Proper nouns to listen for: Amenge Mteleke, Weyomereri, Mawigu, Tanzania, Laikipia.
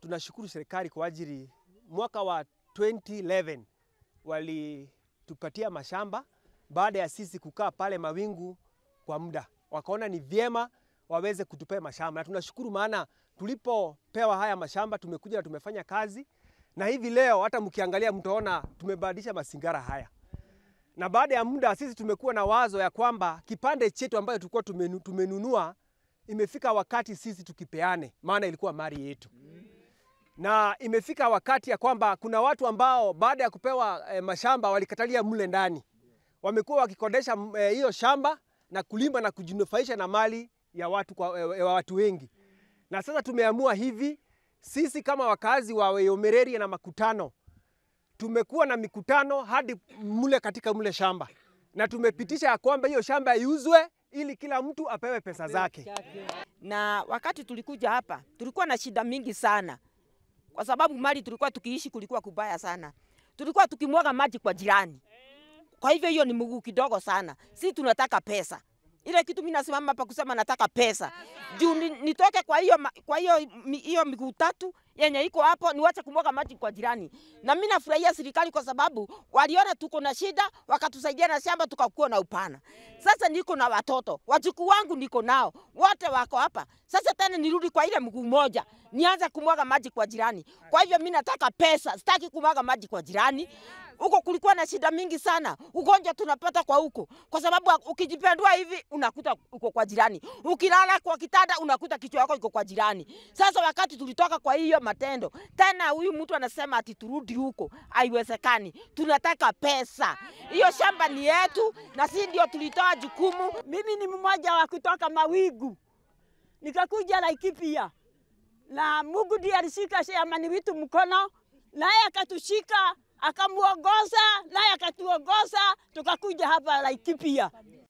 Tunashukuru serikali kwa ajili mwaka wa 2011 walitupatia mashamba baada ya sisi kukaa pale mawingu kwa muda. Wakaona ni vyema waweze kutupea mashamba. Na tunashukuru maana tulipopewa haya mashamba tumekuja na tumefanya kazi. Na hivi leo hata mkiangalia mtaona tumebadilisha mazingara haya. Na baada ya muda sisi tumekuwa na wazo ya kwamba kipande chetu ambayo tulikuwa tumenunua imefika wakati sisi tukipeane, maana ilikuwa mali yetu. Na imefika wakati ya kwamba kuna watu ambao baada ya kupewa mashamba walikatalia mle ndani. Wamekuwa wakikodesha hiyo shamba na kulima na kujinufaisha na mali ya watu watu wengi. Na sasa tumeamua hivi, sisi kama wakazi wa Weyomereri na Makutano, tumekuwa na mikutano hadi mule katika mule shamba. Na tumepitisha ya kwamba hiyo shamba iuzwe ili kila mtu apewe pesa zake. Na wakati tulikuja hapa, tulikuwa na shida mingi sana. Kwa sababu mali tulikuwa tukiishi kulikuwa kubaya sana. Tulikuwa tukimwaga maji kwa jirani. Kwa hivyo hiyo ni mguu kidogo sana. Sisi tunataka pesa. Ile kitu mimi nasimama hapa kusema nataka pesa. Juu nitoke kwa hiyo miguu tatu yenye iko hapo niache kumwaga maji kwa jirani. Na mimi nafurahia serikali kwa sababu waliona tuko na shida, wakatusaidia na shamba tukakuwa na upana. Sasa niko na watoto, wajukuu wangu niko nao, wote wako hapa. Sasa tena nirudi kwa ile mguu moja, nianze kumwaga maji kwa jirani. Kwa hivyo mimi nataka pesa, sitaki kumwaga maji kwa jirani. Huko kulikuwa na shida mingi sana. Ugonjwa tunapata kwa huko. Kwa sababu ukijipendua hivi unakuta uko kwa jirani. Ukilala kwa kitanda unakuta kichwa yako iko kwa jirani. Sasa wakati tulitoka kwa hiyo matendo, tena huyu mtu anasema ati turudi huko. Haiwezekani. Tunataka pesa. Hiyo shamba ni yetu na sisi ndio tulitoa jukumu. Mimi ni mmoja wa kutoka Mawigu. Nikakuja Laikipia. Na Mungu ndiye alishika amani wetu mkono, naye akatushika, akamuongoza, naye akatuongoza tukakuja hapa Laikipia.